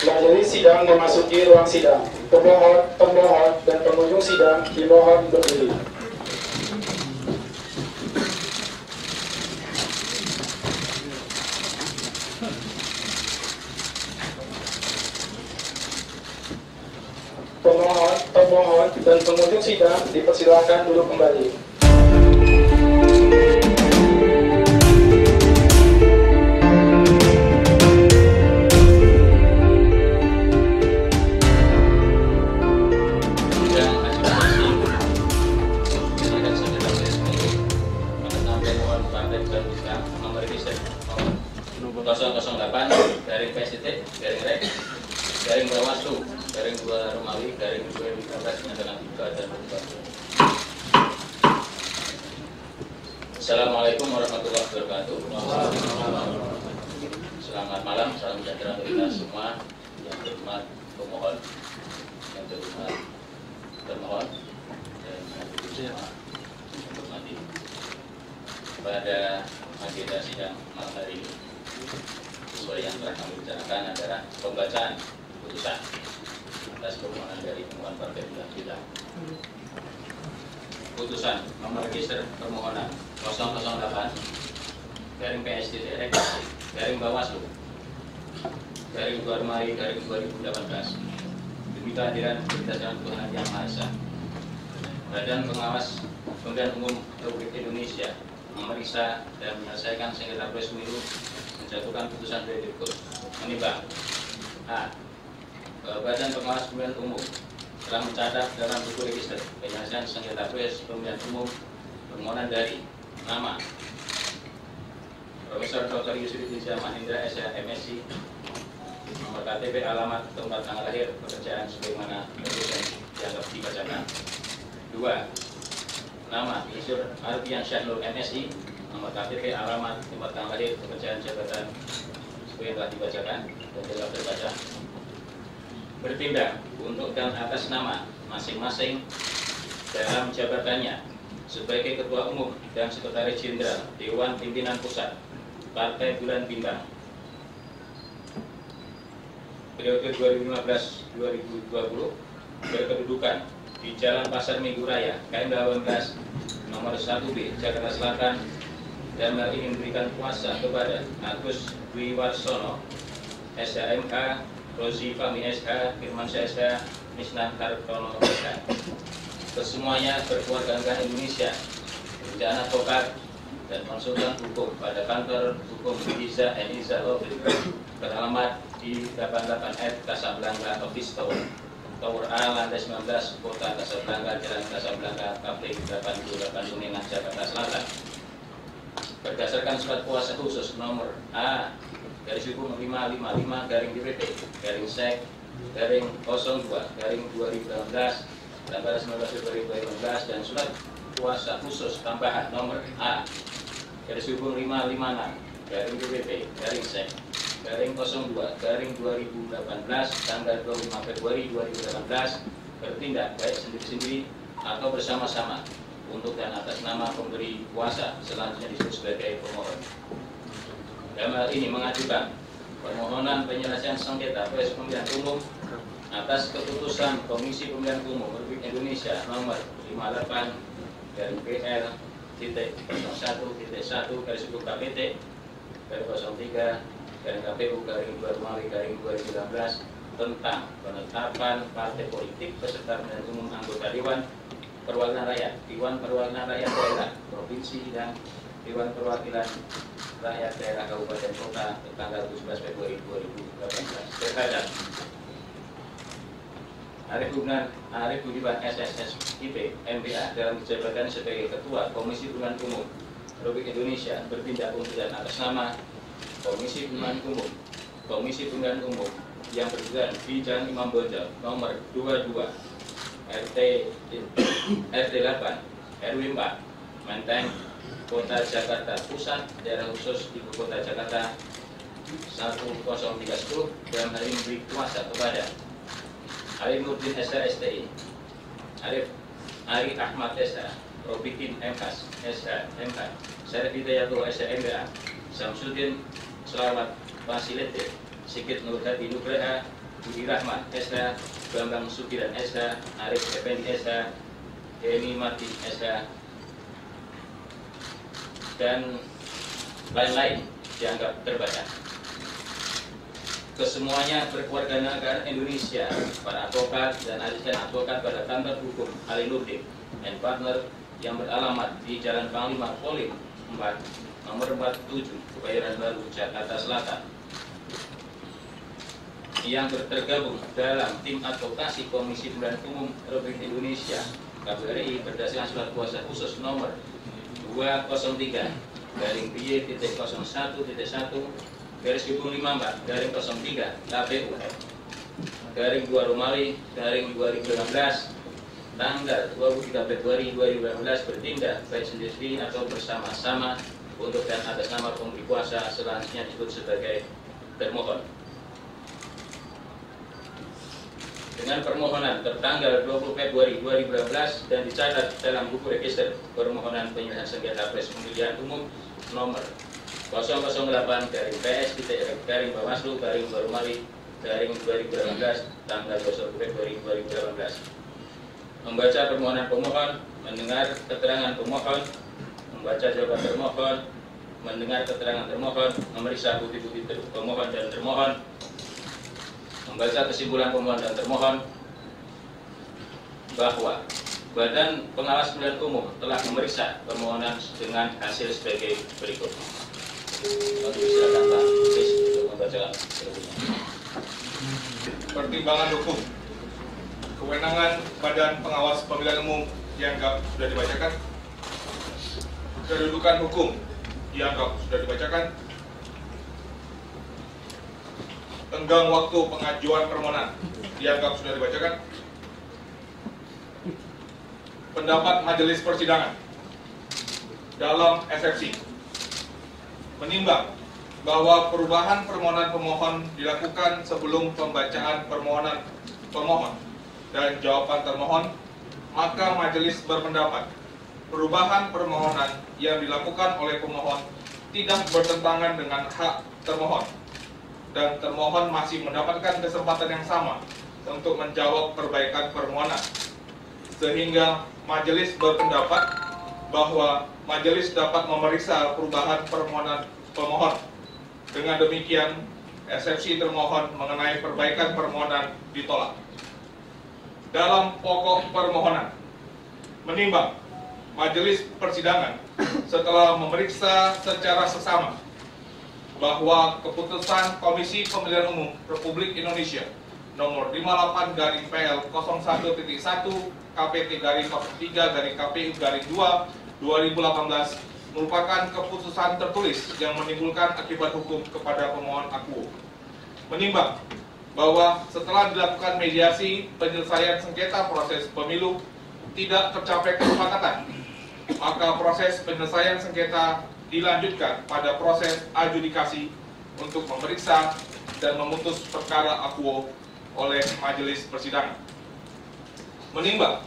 Melalui sidang memasuki ruang sidang, pemohon dan pengunjung sidang dimohon berdiri. Pemohon dan pengunjung sidang dipersilakan duduk kembali. Assalamualaikum warahmatullahi wabarakatuh. Selamat malam, salam sejahtera untuk kita semua. Yang terhormat pemohon, yang terhormat termohon, dan yang terhormat pada agenda sidang malam hari ini. Sesuai yang telah kami bicarakan adalah pembacaan putusan atas permohonan dari pemohon Partai Bulan Bintang. Putusan nomor register permohonan 008/PSDT/Bawaslu/2 Mei 2018 demi kehadiran berdasarkan Tuhan Yang Maha Esa. Badan Pengawas Pemilihan Umum Republik Indonesia memeriksa dan menyelesaikan sengketa pemilu menjatuhkan putusan berikut menimbang: a. Badan Pengawas Pemilihan Umum telah mencatat dalam buku register penyelesaian sengketa pemilihan umum permohonan dari nama Profesor Dr. Yusril Ihza Mahendra S.Sc., nomor KTP, alamat, tempat, tanggal lahir, pekerjaan sebagaimana berikut dianggap dibacakan. 2. Nama Isur Arfian Syahrul M.Sc., nomor KTP, alamat, tempat, tanggal lahir, pekerjaan, jabatan sebagaimana dibacakan dan dianggap terbaca. Bertindak untuk dan atas nama masing-masing dalam jabatannya sebagai Ketua Umum dan Sekretaris Jenderal Dewan Pimpinan Pusat Partai Bulan Bintang periode 2015-2020 berkedudukan di Jalan Pasar Minggu Raya KM 18 nomor 1B Jakarta Selatan dan hari ini memberikan kuasa kepada Agus Wiwarsono SHMH, Rozi Fahmi SH, Firman SH, Misnan Kartono SH. Kesemuanya berkeluarga Indonesia, kerjaan advokat dan konsultan hukum pada kantor hukum Ihza & Ihza Lobby beralamat di 88F Casablanca Office Tower, Tower A, lantai 19, Kota Casablanca, Jalan Casablanca, Kapling 88 Kuningan, Jakarta Selatan. Berdasarkan surat kuasa khusus nomor A garis hukum 555/DPT/Sek/02/2018 tanggal 19/2018 dan surat kuasa khusus tambahan nomor A garis hukum 556/DPT/Sek/02/2018 tanggal 25 Februari 2018 bertindak baik sendiri-sendiri atau bersama-sama untuk dan atas nama pemberi kuasa selanjutnya disebut sebagai pemohon. Dalam hal ini mengajukan permohonan penyelesaian sengketa pemilihan umum atas keputusan Komisi Pemilihan Umum Republik Indonesia nomor 58/PL.01.1/KPT/03/KPU/2018 tentang penetapan partai politik peserta pemilihan umum anggota Dewan Perwakilan Rakyat, Dewan Perwakilan Rakyat Daerah Provinsi dan Dewan Perwakilan Rakyat Daerah Kabupaten Kota tanggal 17 Februari 2018 terhadap Arief Budiman SSIP MBA dalam jabatan sebagai Ketua Komisi Pemilihan Umum Republik Indonesia bertindak untuk dan atas nama Komisi Pemilihan Umum yang berjalan di Jalan Imam Bonjol nomor 22 RT 8 RW 4 Menteng Kota Jakarta Pusat, Daerah Khusus Ibu Kota Jakarta 10310 dalam hal ini memberi kuasa kepada Ali Nurdin Esa STI, Ari Ahmad Esa, Robikin MKS Esa MK, Yaduwa Esa MBA, Samsudin Selamat Fasilite Sikit Nur Dhabi Nubreha, Budi Rahmat Esa, Bambang Sukiran Esa, Ari Ebeni Esa, Hemi Martin Esa, dan lain-lain dianggap terbaca. Kesemuanya berkeluarga negara Indonesia, para advokat dan asisten advokat pada kantor hukum Ali Nurdi dan partner yang beralamat di Jalan Panglima Polim 4, nomor 47, Kebayoran Baru, Jakarta Selatan, yang tergabung dalam tim advokasi Komisi Pemilihan Umum Republik Indonesia KPU berdasarkan surat kuasa khusus nomor 203/Y.01.1/2054/03 KPU (/2/2018) tanggal 23 Februari 2018 bertindak baik sendiri atau bersama-sama untuk dan atas nama pemberi kuasa selanjutnya disebut sebagai termohon. Dengan permohonan tertanggal 20 Februari 2018 dan dicatat dalam buku register permohonan penyelesaian sengketa Pilpres Pemilihan Umum nomor 008/PS/Bawaslu/2018 tanggal 21 Februari 2018. Membaca permohonan pemohon, mendengar keterangan pemohon, membaca jawaban termohon, mendengar keterangan termohon, memeriksa bukti-bukti pemohon dan termohon, membaca kesimpulan pemohon dan termohon, bahwa Badan Pengawas Pemilihan Umum telah memeriksa permohonan dengan hasil sebagai berikut. Silakan Pak Kris untuk membacakan selanjutnya. Pertimbangan hukum. Kewenangan Badan Pengawas Pemilihan Umum dianggap sudah dibacakan. Kedudukan hukum dianggap sudah dibacakan. Tenggang waktu pengajuan permohonan dianggap sudah dibacakan. Pendapat majelis persidangan dalam eksepsi menimbang bahwa perubahan permohonan pemohon dilakukan sebelum pembacaan permohonan pemohon dan jawaban termohon, maka majelis berpendapat perubahan permohonan yang dilakukan oleh pemohon tidak bertentangan dengan hak termohon dan termohon masih mendapatkan kesempatan yang sama untuk menjawab perbaikan permohonan, sehingga majelis berpendapat bahwa majelis dapat memeriksa perubahan permohonan pemohon. Dengan demikian, eksepsi termohon mengenai perbaikan permohonan ditolak. Dalam pokok permohonan, menimbang majelis persidangan setelah memeriksa secara sesama bahwa keputusan Komisi Pemilihan Umum Republik Indonesia nomor 58/PL 01.1 KPT-3/KPU-2 2018 merupakan keputusan tertulis yang menimbulkan akibat hukum kepada pemohon akuo. Menimbang bahwa setelah dilakukan mediasi penyelesaian sengketa proses pemilu tidak tercapai kesepakatan, maka proses penyelesaian sengketa dilanjutkan pada proses adjudikasi untuk memeriksa dan memutus perkara akuo oleh majelis persidangan. Menimbang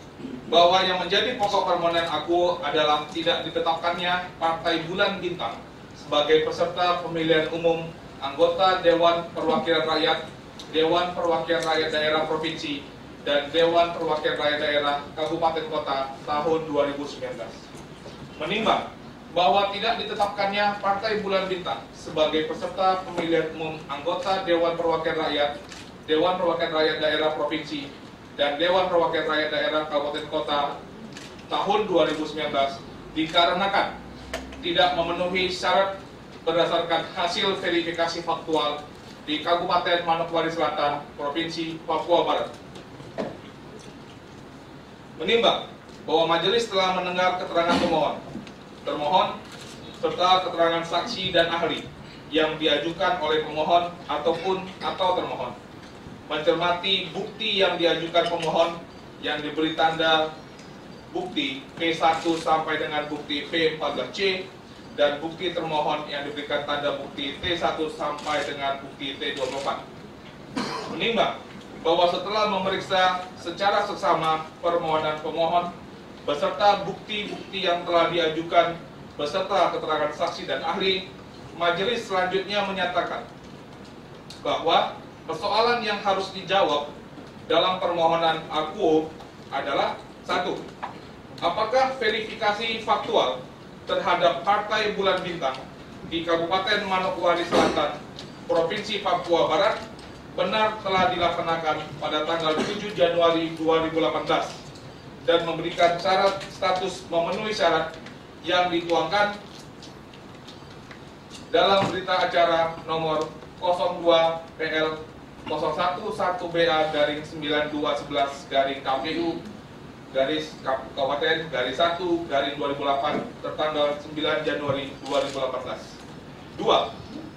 bahwa yang menjadi pokok permohonan akuo adalah tidak ditetapkannya Partai Bulan Bintang sebagai peserta pemilihan umum anggota Dewan Perwakilan Rakyat, Dewan Perwakilan Rakyat Daerah Provinsi, dan Dewan Perwakilan Rakyat Daerah Kabupaten Kota tahun 2019. Menimbang bahwa tidak ditetapkannya Partai Bulan Bintang sebagai peserta pemilihan umum anggota Dewan Perwakilan Rakyat, Dewan Perwakilan Rakyat Daerah Provinsi, dan Dewan Perwakilan Rakyat Daerah Kabupaten Kota tahun 2019 dikarenakan tidak memenuhi syarat berdasarkan hasil verifikasi faktual di Kabupaten Manokwari Selatan, Provinsi Papua Barat. Menimbang bahwa majelis telah mendengar keterangan pemohon, termohon, serta keterangan saksi dan ahli yang diajukan oleh pemohon atau termohon, mencermati bukti yang diajukan pemohon yang diberi tanda bukti P1 sampai dengan bukti P14C dan bukti termohon yang diberikan tanda bukti T1 sampai dengan bukti T24. Menimbang bahwa setelah memeriksa secara seksama permohonan pemohon beserta bukti-bukti yang telah diajukan beserta keterangan saksi dan ahli, majelis selanjutnya menyatakan bahwa persoalan yang harus dijawab dalam permohonan akuo adalah satu, apakah verifikasi faktual terhadap Partai Bulan Bintang di Kabupaten Manokwari Selatan, Provinsi Papua Barat benar telah dilaksanakan pada tanggal 7 Januari 2018 dan memberikan syarat status memenuhi syarat yang dituangkan dalam berita acara nomor 02 PL 0111-KPU-KPN-1-2008 tertanggal 9 Januari 2018. 2.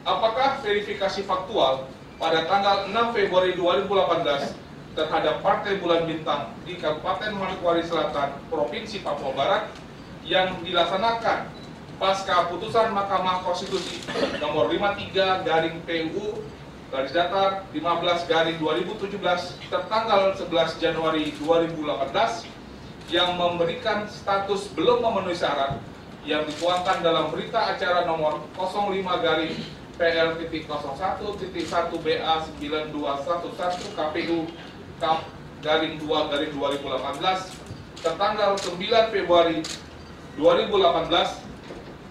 Apakah verifikasi faktual pada tanggal 6 Februari 2018 terhadap Partai Bulan Bintang di Kabupaten Manokwari Selatan, Provinsi Papua Barat yang dilaksanakan pasca putusan Mahkamah Konstitusi nomor 53-PU-15-2017 tertanggal 11 Januari 2018 yang memberikan status belum memenuhi syarat yang dituangkan dalam berita acara nomor 05-PL.01.1B-9211-KPU-2-2018 tertanggal 9 Februari 2018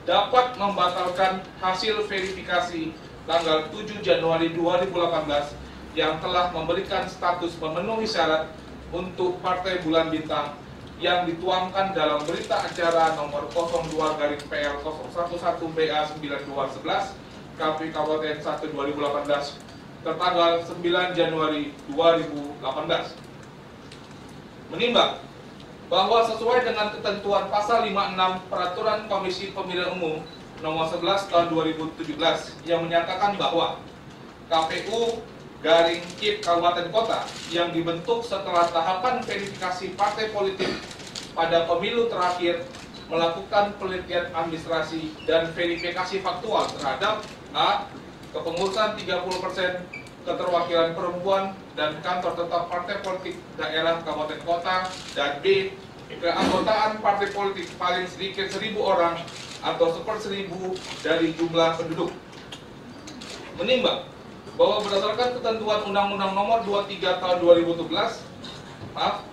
dapat membatalkan hasil verifikasi tanggal 7 Januari 2018 yang telah memberikan status memenuhi syarat untuk Partai Bulan Bintang yang dituangkan dalam berita acara nomor 02-PL.011-BA-9211 KPU Kabupaten 1 2018 tertanggal 9 Januari 2018. Menimbang bahwa sesuai dengan ketentuan pasal 56 Peraturan Komisi Pemilihan Umum nomor 11 tahun 2017 yang menyatakan bahwa KPU-KIP Kabupaten Kota yang dibentuk setelah tahapan verifikasi partai politik pada pemilu terakhir melakukan penelitian administrasi dan verifikasi faktual terhadap A. kepengurusan 30%, keterwakilan perempuan dan kantor tetap partai politik daerah kabupaten kota, dan B. keanggotaan partai politik paling sedikit 1.000 orang atau 1/1000 dari jumlah penduduk. Menimbang bahwa berdasarkan ketentuan Undang-Undang Nomor 23 Tahun 2012,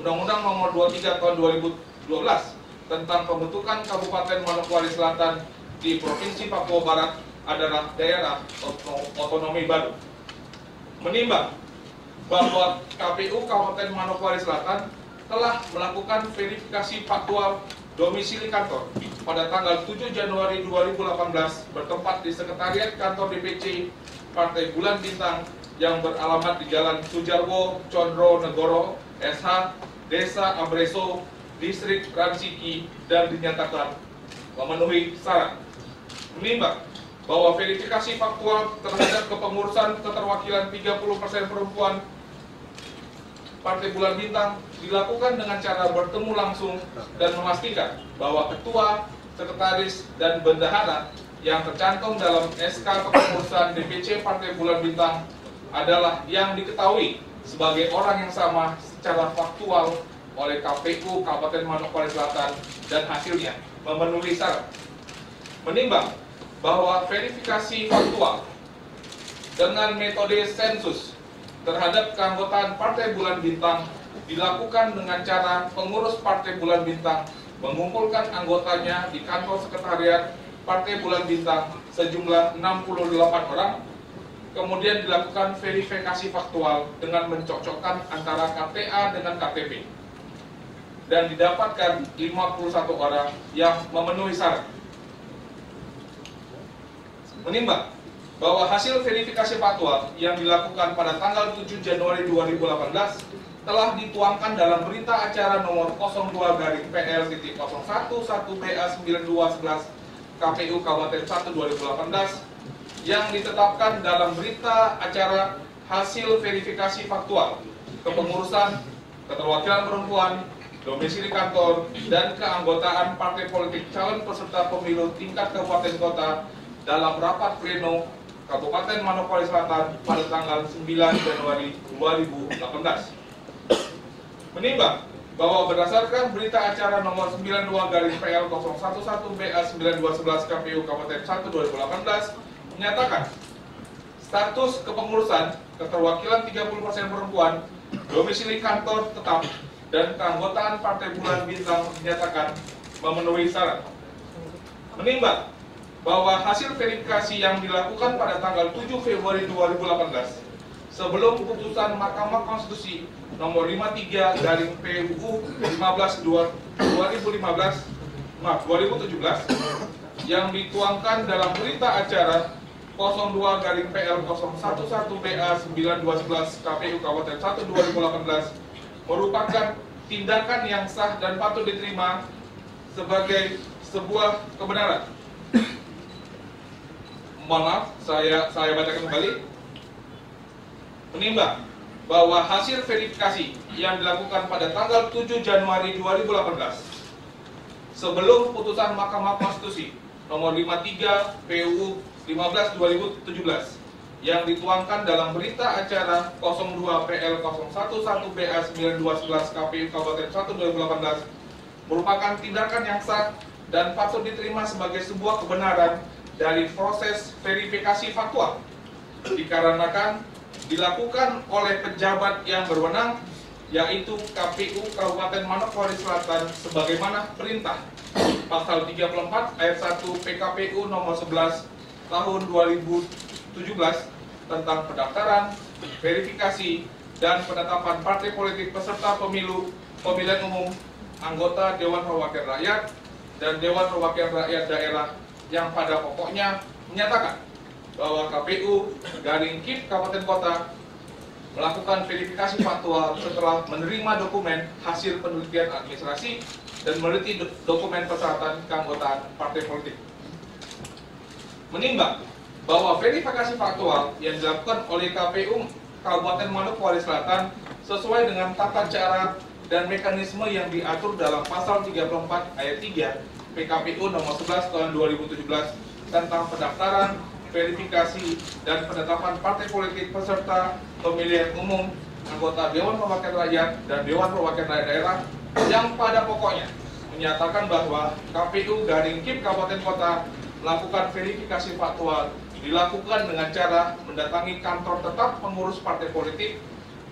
Undang-Undang Nomor 23 Tahun 2012 tentang pembentukan Kabupaten Manokwari Selatan di Provinsi Papua Barat adalah daerah otonomi baru. Menimbang bahwa KPU Kabupaten Manokwari Selatan telah melakukan verifikasi faktual domisili kantor pada tanggal 7 Januari 2018 bertempat di Sekretariat Kantor DPC Partai Bulan Bintang yang beralamat di Jalan Sujarwo Condro Negoro SH, Desa Abreso, Distrik Ransiki, dan dinyatakan memenuhi syarat. Menimbang bahwa verifikasi faktual terhadap kepengurusan keterwakilan 30% perempuan Partai Bulan Bintang dilakukan dengan cara bertemu langsung dan memastikan bahwa ketua, sekretaris, dan bendahara yang tercantum dalam SK kepengurusan DPC Partai Bulan Bintang adalah yang diketahui sebagai orang yang sama secara faktual oleh KPU Kabupaten Manokwari Selatan dan hasilnya memenuhi syarat. Menimbang bahwa verifikasi faktual dengan metode sensus terhadap keanggotaan Partai Bulan Bintang dilakukan dengan cara pengurus Partai Bulan Bintang mengumpulkan anggotanya di kantor sekretariat Partai Bulan Bintang sejumlah 68 orang, kemudian dilakukan verifikasi faktual dengan mencocokkan antara KTA dengan KTP, dan didapatkan 51 orang yang memenuhi syarat. Menimbang bahwa hasil verifikasi faktual yang dilakukan pada tanggal 7 Januari 2018 telah dituangkan dalam berita acara nomor 02-PL.011-BA-9211 KPU Kabupaten 1 2018 yang ditetapkan dalam berita acara hasil verifikasi faktual kepengurusan, keterwakilan perempuan, domisili kantor, dan keanggotaan partai politik calon peserta pemilu tingkat kabupaten kota dalam rapat pleno Kabupaten Manokwari Selatan pada tanggal 9 Januari 2018. Menimbang bahwa berdasarkan berita acara nomor 92-PL.011-BA-9211 KPU Kabupaten 1 2018 menyatakan status kepengurusan, keterwakilan 30% perempuan, domisili kantor tetap, dan keanggotaan Partai Bulan Bintang dinyatakan memenuhi syarat. Menimbang bahwa hasil verifikasi yang dilakukan pada tanggal 7 Februari 2018 sebelum putusan Mahkamah Konstitusi nomor 53/PUU 15/2017 yang dituangkan dalam berita acara 02/PL 011BA 912 KPU Kabupaten 1 2018 merupakan tindakan yang sah dan patut diterima sebagai sebuah kebenaran. Mohon maaf, saya bacakan kembali. Menimbang bahwa hasil verifikasi yang dilakukan pada tanggal 7 Januari 2018 sebelum putusan Mahkamah Konstitusi nomor 53/PUU 15/2017 yang dituangkan dalam berita acara 02/PL 011BA 912 KPU Kabupaten 1 2018 merupakan tindakan yang sah dan patut diterima sebagai sebuah kebenaran dari proses verifikasi faktual, dikarenakan dilakukan oleh pejabat yang berwenang, yaitu KPU Kabupaten Manokwari Selatan sebagaimana perintah Pasal 34 Ayat 1 PKPU Nomor 11 Tahun 2017 tentang pendaftaran, verifikasi, dan penetapan partai politik peserta pemilu, pemilihan umum, anggota Dewan Perwakilan Rakyat, dan Dewan Perwakilan Rakyat Daerah yang pada pokoknya menyatakan bahwa KPU / Kabupaten Kota melakukan verifikasi faktual setelah menerima dokumen hasil penelitian administrasi dan meneliti dokumen persyaratan keanggotaan partai politik. Menimbang bahwa verifikasi faktual yang dilakukan oleh KPU Kabupaten Manokwari Selatan sesuai dengan tata cara dan mekanisme yang diatur dalam Pasal 34 Ayat 3 PKPU Nomor 11 Tahun 2017 tentang pendaftaran, verifikasi, dan penetapan partai politik peserta pemilihan umum, anggota Dewan Perwakilan Rakyat, dan Dewan Perwakilan Rakyat Daerah yang pada pokoknya menyatakan bahwa KPU / Kabupaten Kota melakukan verifikasi faktual dilakukan dengan cara mendatangi kantor tetap pengurus partai politik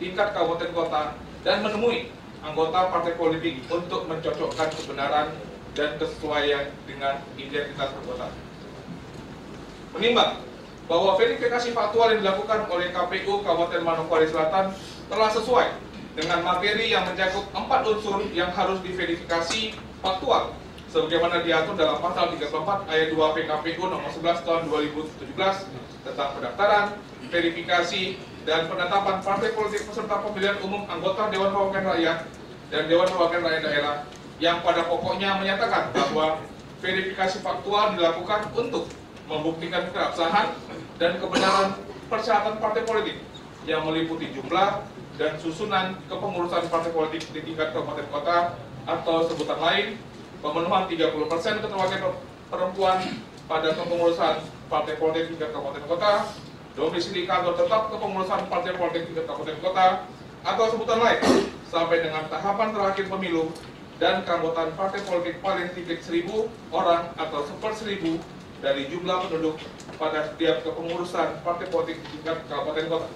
tingkat Kabupaten Kota dan menemui anggota partai politik untuk mencocokkan kebenaran dan kesesuaian dengan identitas anggota. Menimbang bahwa verifikasi faktual yang dilakukan oleh KPU Kabupaten Manokwari Selatan telah sesuai dengan materi yang mencakup 4 unsur yang harus diverifikasi faktual sebagaimana diatur dalam Pasal 34 Ayat 2 PKPU Nomor 11 Tahun 2017 tentang pendaftaran, verifikasi, dan penetapan partai politik peserta pemilihan umum anggota Dewan Perwakilan Rakyat dan Dewan Perwakilan Rakyat Daerah yang pada pokoknya menyatakan bahwa verifikasi faktual dilakukan untuk membuktikan keabsahan dan kebenaran persyaratan partai politik yang meliputi jumlah dan susunan kepengurusan partai politik di tingkat kabupaten kota atau sebutan lain, pemenuhan 30% keterwakilan perempuan pada kepengurusan partai politik tingkat kabupaten kota, domisili kantor tetap kepengurusan partai politik tingkat kabupaten kota atau sebutan lain sampai dengan tahapan terakhir pemilu, dan keanggotaan partai politik paling sedikit 1.000 orang atau 1/1000 dari jumlah penduduk pada setiap kepengurusan partai politik tingkat kabupaten kota.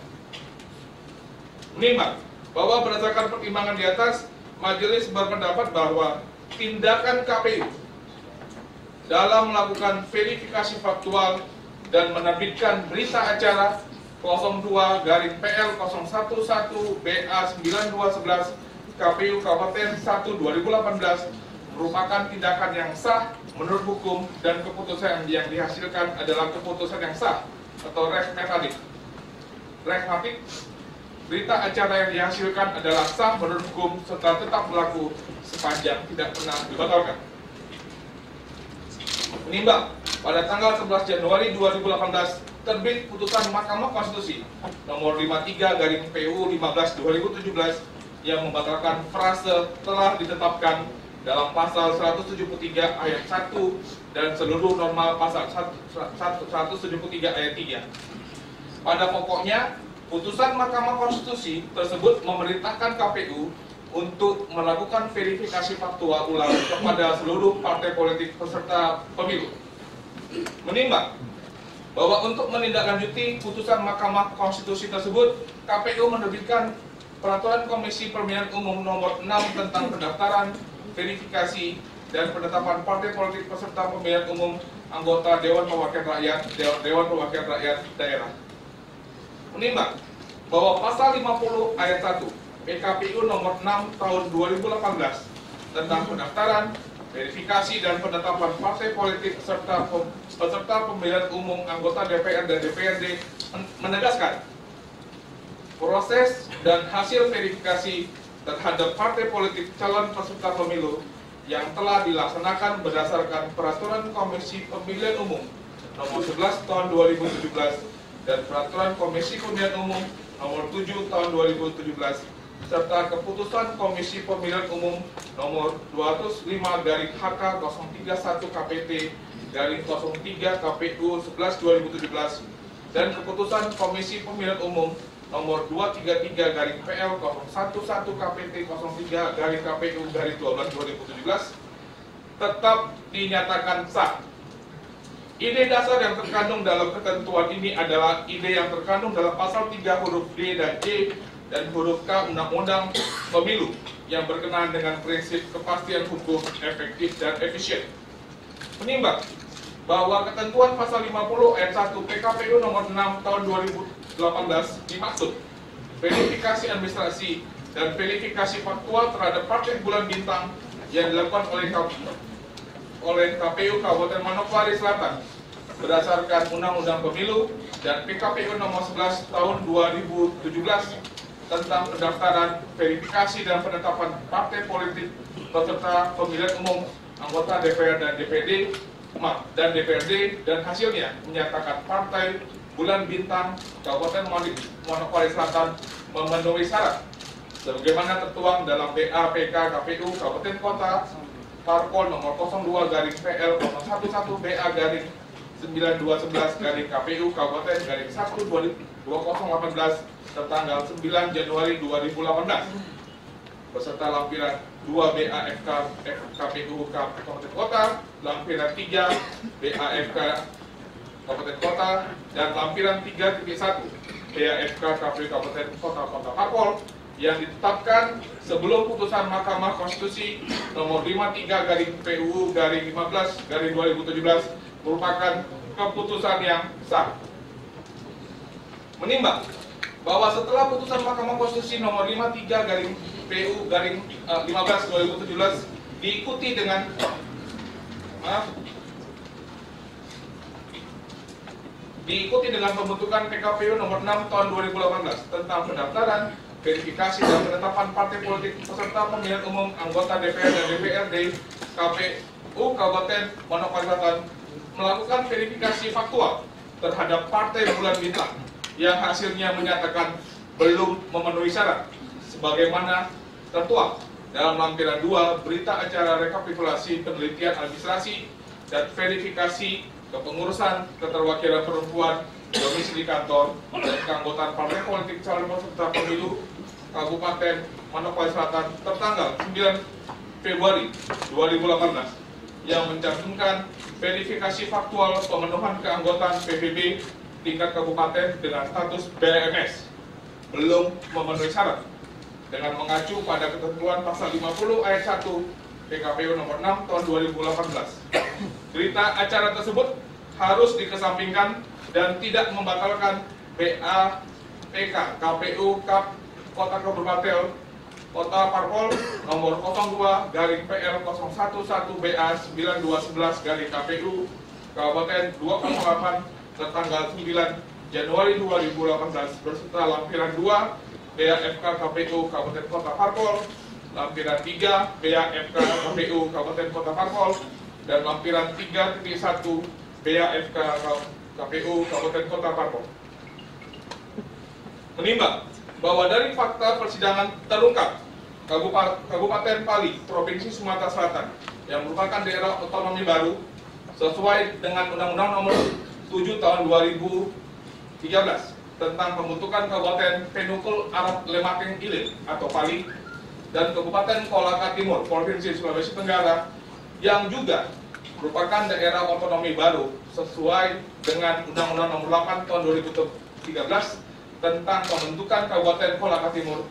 Menimbang bahwa berdasarkan pertimbangan di atas, Majelis berpendapat bahwa tindakan KPU dalam melakukan verifikasi faktual dan menerbitkan berita acara 02/PL 011BA 91211 KPU Kabupaten 1 2018 merupakan tindakan yang sah menurut hukum, dan keputusan yang dihasilkan adalah keputusan yang sah atau res matatis. Berita acara yang dihasilkan adalah sah menurut hukum serta tetap berlaku sepanjang tidak pernah dibatalkan. Menimbang pada tanggal 11 Januari 2018 terbit putusan Mahkamah Konstitusi nomor 53/PUU 15/2017 yang membatalkan frase telah ditetapkan dalam Pasal 173 Ayat 1 dan seluruh norma Pasal 173 Ayat 3. Pada pokoknya, putusan Mahkamah Konstitusi tersebut memerintahkan KPU untuk melakukan verifikasi faktual ulang kepada seluruh partai politik peserta pemilu. Menimbang bahwa untuk menindaklanjuti putusan Mahkamah Konstitusi tersebut, KPU menerbitkan Peraturan Komisi Pemilihan Umum Nomor 6 tentang pendaftaran, verifikasi, dan penetapan partai politik peserta pemilihan umum anggota Dewan Perwakilan Rakyat, Dewan Perwakilan Rakyat Daerah. Menimbang bahwa Pasal 50 Ayat 1 PKPU Nomor 6 Tahun 2018 tentang pendaftaran, verifikasi dan penetapan partai politik serta pemilihan umum anggota DPR dan DPRD menegaskan proses dan hasil verifikasi terhadap partai politik calon peserta pemilu yang telah dilaksanakan berdasarkan Peraturan Komisi Pemilihan Umum Nomor 11 Tahun 2017 dan Peraturan Komisi Pemilihan Umum Nomor 7 Tahun 2017 serta keputusan Komisi Pemilihan Umum Nomor 205/HK 031 KPT/03 KPU 11/2017 dan keputusan Komisi Pemilihan Umum Nomor 233/PL 011 KPT 03/KPU 12/2017 tetap dinyatakan sah. Ide dasar yang terkandung dalam ketentuan ini adalah ide yang terkandung dalam Pasal 3 huruf D dan E dan huruf K Undang-Undang Pemilu yang berkenaan dengan prinsip kepastian hukum efektif dan efisien. Menimbang bahwa ketentuan Pasal 50 Ayat 1 PKPU Nomor 6 Tahun 2018 dimaksud verifikasi administrasi dan verifikasi faktual terhadap Partai Bulan Bintang yang dilakukan oleh KPU Kabupaten Manokwari Selatan berdasarkan Undang-Undang Pemilu dan PKPU Nomor 11 Tahun 2017 tentang pendaftaran, verifikasi dan penetapan partai politik peserta pemilihan umum anggota DPR dan DPRD dan hasilnya menyatakan Partai Bulan Bintang Kabupaten Manokwari Selatan memenuhi syarat sebagaimana tertuang dalam BAPK KPU Kabupaten Kota Parpol Nomor 02/PL 011 BA/9211/KPU Kabupaten 1/2018 tertanggal 9 Januari 2018 beserta lampiran 2 BAFK KPU Kabupaten Kota, lampiran 3 BAFK Kabupaten Kota dan lampiran 3.1 BAFK KPU Kabupaten Kota Parpol yang ditetapkan sebelum putusan Mahkamah Konstitusi Nomor 53/PU 15/2017 merupakan keputusan yang sah. Menimbang bahwa setelah putusan Mahkamah Konstitusi Nomor 53/PU 15/2017 diikuti dengan pembentukan PKPU Nomor 6 Tahun 2018 tentang pendaftaran, verifikasi dan penetapan partai politik peserta pemilihan umum anggota DPR dan DPRD KPU Kabupaten Manokwari Selatan melakukan verifikasi faktual terhadap Partai Bulan Bintang yang hasilnya menyatakan belum memenuhi syarat sebagaimana tertuang dalam lampiran 2 berita acara rekapitulasi penelitian administrasi dan verifikasi kepengurusan keterwakilan perempuan domisili kantor dan keanggotaan partai politik calon peserta pemilu Kabupaten Manokwari Selatan tertanggal 9 Februari 2018 yang mencantumkan verifikasi faktual pemenuhan keanggotaan PBB tingkat kabupaten dengan status BMS belum memenuhi syarat dengan mengacu pada ketentuan Pasal 50 Ayat 1 PKPU Nomor 6 Tahun 2018. Berita acara tersebut harus dikesampingkan dan tidak membatalkan BAPK KPU Kota Kabupaten Kota Parpol Nomor 02/PL 011 BA 9211/KPU Kabupaten 208 tertanggal 9 Januari 2018 berserta lampiran 2 BAFK KPU Kabupaten Kota Parpol, lampiran 3 BAFK KPU Kabupaten Kota Parpol dan lampiran 3.1 BAFK KPU Kabupaten Kota Parpol. Menimbang bahwa dari fakta persidangan terungkap Kabupaten Pali, Provinsi Sumatera Selatan yang merupakan daerah otonomi baru sesuai dengan Undang-Undang Nomor 7 Tahun 2013 tentang pembentukan Kabupaten Penukal Arab Lematang Ilir atau Pali dan Kabupaten Kolaka Timur, Provinsi Sulawesi Tenggara yang juga merupakan daerah otonomi baru sesuai dengan Undang-Undang Nomor 8 Tahun 2013 tentang pembentukan Kabupaten Kolaka Timur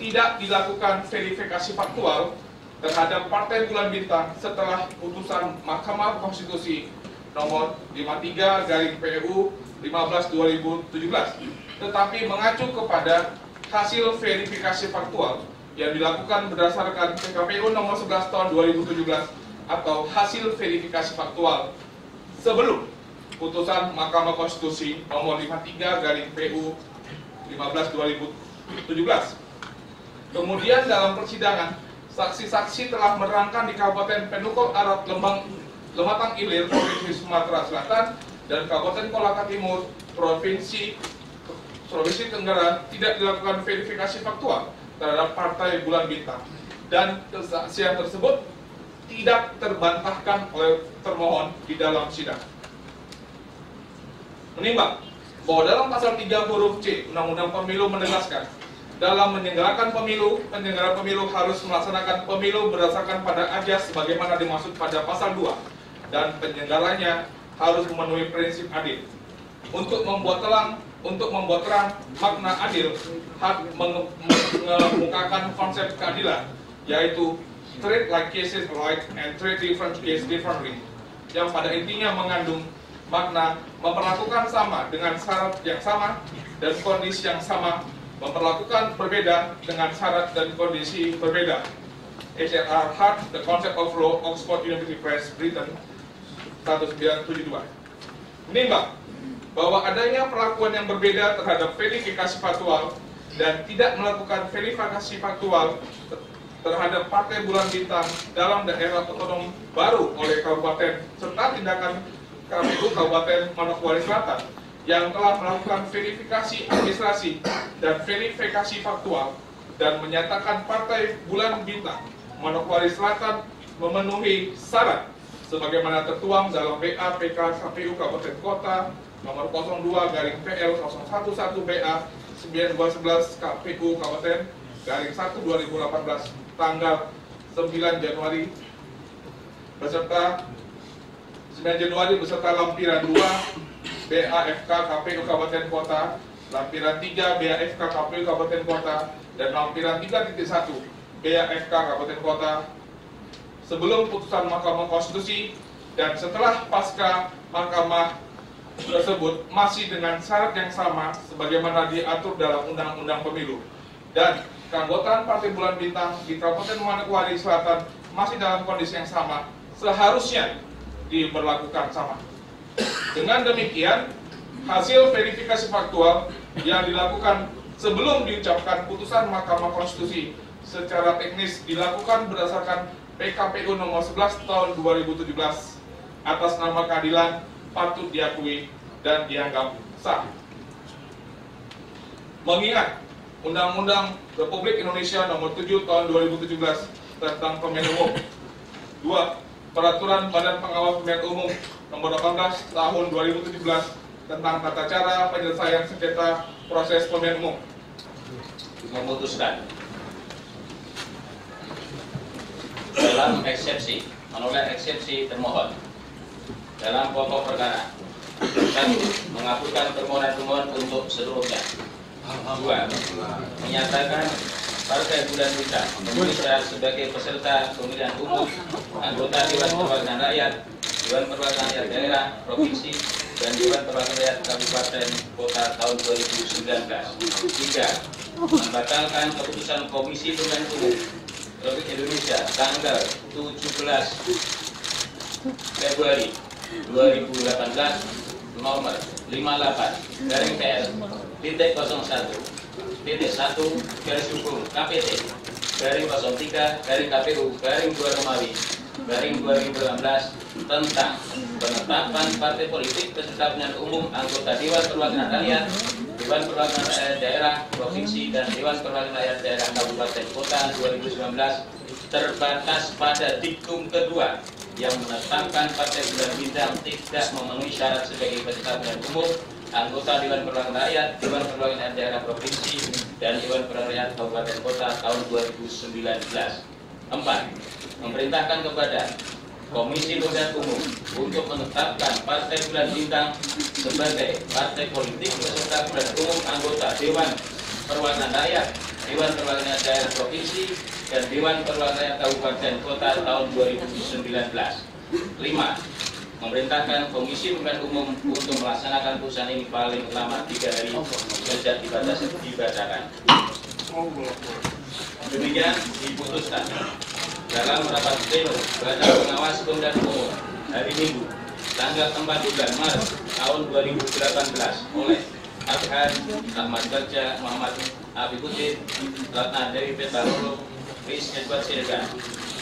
tidak dilakukan verifikasi faktual terhadap Partai Bulan Bintang setelah putusan Mahkamah Konstitusi Nomor 53/PU 15/2017, tetapi mengacu kepada hasil verifikasi faktual yang dilakukan berdasarkan KPU Nomor 11 Tahun 2017 atau hasil verifikasi faktual sebelum putusan Mahkamah Konstitusi Nomor 53/PU 15/2017. Kemudian dalam persidangan, saksi-saksi telah menerangkan di Kabupaten Penukal Arab Lematang Ilir, Provinsi Sumatera Selatan, dan Kabupaten Kolaka Timur, Provinsi Tangerang tidak dilakukan verifikasi faktual terhadap Partai Bulan Bintang, dan kesaksian tersebut tidak terbantahkan oleh termohon di dalam sidang. Menimbang bahwa dalam pasal 3 huruf C Undang-Undang Pemilu menegaskan, dalam menyelenggarakan pemilu, penyelenggara pemilu harus melaksanakan pemilu berdasarkan pada ajas sebagaimana dimaksud pada pasal 2, dan penyelenggaranya harus memenuhi prinsip adil. Untuk membuat terang makna adil, hak mengemukakan konsep keadilan, yaitu treat like cases alike and treat different cases differently, yang pada intinya mengandung makna memperlakukan sama dengan syarat yang sama dan kondisi yang sama, memperlakukan berbeda dengan syarat dan kondisi berbeda. H.R. Hart, The Concept of Law, Oxford University Press, Britain, 1972. Menimbang bahwa adanya perlakuan yang berbeda terhadap verifikasi faktual dan tidak melakukan verifikasi faktual terhadap Partai Bulan Bintang dalam daerah otonom baru oleh kabupaten, serta tindakan KPU Kabupaten Manokwari Selatan yang telah melakukan verifikasi administrasi dan verifikasi faktual dan menyatakan Partai Bulan Bintang Manokwari Selatan memenuhi syarat sebagaimana tertuang dalam BA PK KPU Kabupaten Kota Nomor 02/PL 011 BA 9211 KPU Kabupaten (1/2018) tanggal 9 Januari beserta lampiran 2 BAFK KPU Kabupaten Kota, lampiran 3 BAFK KPU Kabupaten Kota, dan lampiran 3.1 BAFK Kabupaten Kota sebelum putusan Mahkamah Konstitusi dan setelah pasca Mahkamah tersebut masih dengan syarat yang sama sebagaimana diatur dalam Undang-Undang Pemilu, dan keanggotaan Partai Bulan Bintang di Kabupaten Manokwari Selatan masih dalam kondisi yang sama, seharusnya diberlakukan sama. Dengan demikian, hasil verifikasi faktual yang dilakukan sebelum diucapkan putusan Mahkamah Konstitusi secara teknis dilakukan berdasarkan PKPU Nomor 11 Tahun 2017 atas nama keadilan, patut diakui dan dianggap sah. Mengingat Undang-Undang Republik Indonesia Nomor 7 Tahun 2017 tentang Pemilihan Umum, 2. Peraturan Badan Pengawas Pemilihan Umum Nomor 18 Tahun 2017 tentang tata cara penyelesaian sengketa proses pemilihan umum. Memutuskan dalam eksepsi, menolak eksepsi termohon dalam pokok perkara. 1. Mengabulkan permohonan-permohonan untuk seluruhnya. 2. Menyatakan Partai Bulan Bintang Indonesia sebagai peserta pemilihan umum, anggota Dewan Perwakilan Rakyat, Dewan Perwakilan Rakyat Daerah, Provinsi, dan Dewan Perwakilan Rakyat Kabupaten Kota tahun 2019. 3. Membatalkan keputusan Komisi Pemilihan Umum Republik Indonesia tanggal 17 Februari 2018 nomor 58/01.01.1/KPT/03/KPU/2 Romawi/2018 tentang penetapan partai politik peserta pemilihan umum anggota Dewan Perwakilan Rakyat, Dewan Perwakilan Rakyat Daerah, Provinsi, dan Dewan Perwakilan Rakyat Daerah Kabupaten Kota 2019 terbatas pada diktum kedua yang menetapkan Partai Bulan Bintang tidak memenuhi syarat sebagai peserta pemilihan umum anggota Dewan Perwakilan Rakyat, Dewan Perwakilan Daerah Provinsi, dan Dewan Perwakilan Rakyat Kabupaten Kota tahun 2019. 4. Memerintahkan kepada Komisi Pemilihan Umum untuk menetapkan Partai Bulan Bintang sebagai partai politik peserta pemilihan umum anggota Dewan Perwakilan Rakyat, Dewan Perwakilan Daerah Provinsi, dan Dewan Perwakilan Rakyat Kabupaten Kota tahun 2019. 5. Memerintahkan Komisi Pemilihan Umum untuk melaksanakan putusan ini paling lama 3 hari sejak dibacakan. Demikian diputuskan dalam rapat pleno Badan Pengawas Pemilihan Umum hari Minggu, tanggal 14 Maret tahun 2018 oleh Abhan Ahmad Dajja, Muhammad Abi Kudin, Ratna Adi Petarolo,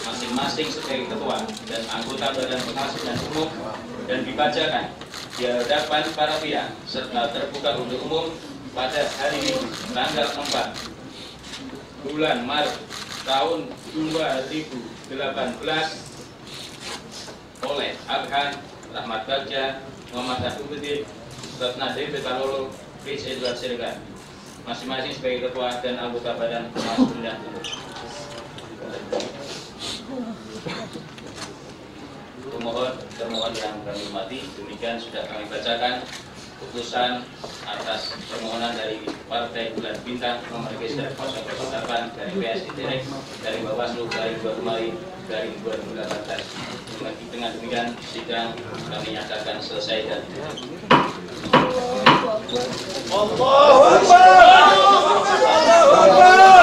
masing-masing sebagai ketua dan anggota Badan Pengawas dan Umum, dan dibacakan di hadapan para pihak serta terbuka untuk umum pada hari Minggu tanggal 4 bulan Maret tahun 2018 oleh Abhan Ahmad Dajja, Muhammad Abi Kudin, Ratna Adi Petarolo, masing-masing sebagai ketua dan anggota Badan Pengawas dan Umum. Termohon yang kami hormati, demikian sudah kami bacakan putusan atas permohonan dari Partai Bulan Bintang nomor register 008 dari PSDT dari Bawaslu dari 2 Mei 2018. Dengan demikian sidang kami nyatakan selesai dan Allahu Akbar.